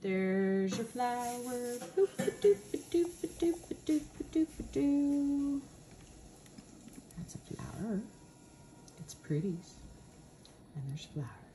There's your flower. That's a flower. It's pretty. And there's flowers.